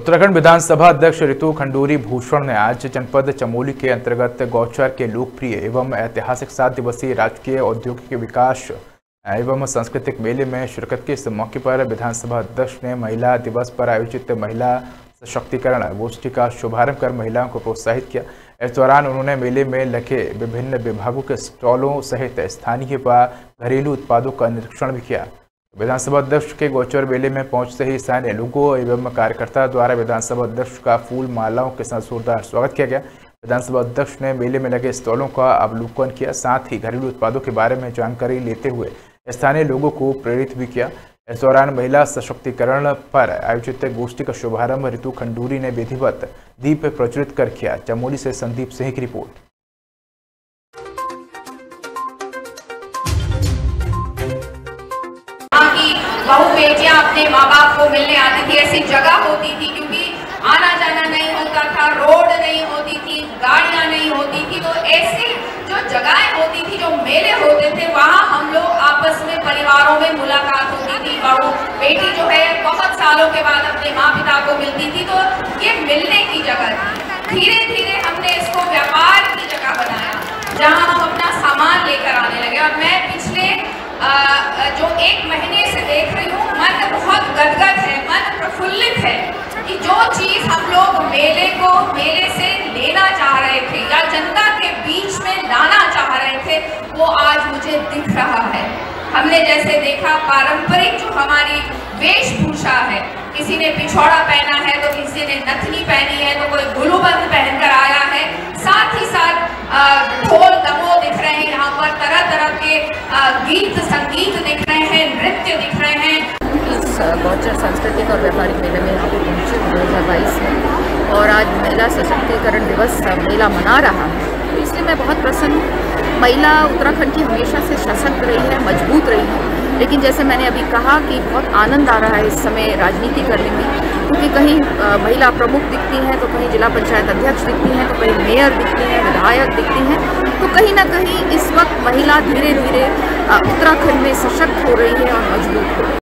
उत्तराखंड विधानसभा अध्यक्ष ऋतु खंडूरी भूषण ने आज जनपद चमोली के अंतर्गत गौचर के लोकप्रिय एवं ऐतिहासिक 7 दिवसीय राजकीय औद्योगिक विकास एवं सांस्कृतिक मेले में शिरकत की। इस मौके पर विधानसभा अध्यक्ष ने महिला दिवस पर आयोजित महिला सशक्तिकरण गोष्ठी का शुभारंभ कर महिलाओं को प्रोत्साहित किया। इस दौरान उन्होंने मेले में लगे विभिन्न विभागों के स्टॉलों सहित स्थानीय व घरेलू उत्पादों का निरीक्षण भी किया। विधानसभा अध्यक्ष के गौचर मेले में पहुंचते ही स्थानीय लोगों एवं कार्यकर्ता द्वारा विधानसभा अध्यक्ष का फूल मालाओं के साथ जोरदार स्वागत किया गया। विधानसभा अध्यक्ष ने मेले में लगे स्टॉलों का अवलोकन किया, साथ ही घरेलू उत्पादों के बारे में जानकारी लेते हुए स्थानीय लोगों को प्रेरित भी किया। इस दौरान महिला सशक्तिकरण पर आयोजित गोष्ठी का शुभारंभ ऋतु खंडूरी ने विधिवत दीप प्रज्वलित कर किया। चमोली से संदीप सिंह की रिपोर्ट। बहु बेटियां अपने माँ बाप को मिलने आती थी, ऐसी जगह होती थी क्योंकि आना जाना नहीं होता था, रोड नहीं होती थी, गाड़ियाँ नहीं होती थी, तो ऐसी जो जगहें होती थी, जो मेले होते थे, वहाँ हम लोग आपस में परिवारों में मुलाकात होती थी। बहु बेटी जो है बहुत सालों के बाद अपने माँ पिता को मिलती थी, तो ये मिलने की जगह थी। धीरे धीरे हमने इसको व्यापार की जगह बनाया, जहाँ हम अपना सामान लेकर आने लगे। और मैं पिछले जो 1 महीने से देख रही हूँ, मन बहुत गदगद है, मन प्रफुल्लित है कि जो चीज़ हम लोग मेले से लेना चाह रहे थे या जनता के बीच में लाना चाह रहे थे, वो आज मुझे दिख रहा है। हमने जैसे देखा पारंपरिक जो हमारी वेशभूषा है, किसी ने पिछौड़ा पहना है तो किसी ने नथनी पहनी है तो कोई गुलूबंद पहनकर आया है। साथ ही साथ ढोल दमो दिख रहे हैं यहाँ पर, तरह तरह के गीत संगीत दिख रहे हैं, नृत्य दिख रहे हैं। गौचर सांस्कृतिक और व्यापारिक मेले में यहाँ पे पहुँचे 2022 में, और आज महिला सशक्तिकरण दिवस मेला मना रहा है, तो इसलिए मैं बहुत प्रसन्न। महिला उत्तराखंड की हमेशा से सशक्त रही है, मजबूत रही है, लेकिन जैसे मैंने अभी कहा कि बहुत आनंद आ रहा है इस समय राजनीति करने में, क्योंकि कहीं महिला प्रमुख दिखती हैं, तो कहीं जिला पंचायत अध्यक्ष दिखती हैं, तो कहीं मेयर दिखती हैं, विधायक दिखती हैं, तो कहीं ना कहीं इस वक्त महिला धीरे धीरे उत्तराखंड में सशक्त हो रही है और मजबूत हो रही है।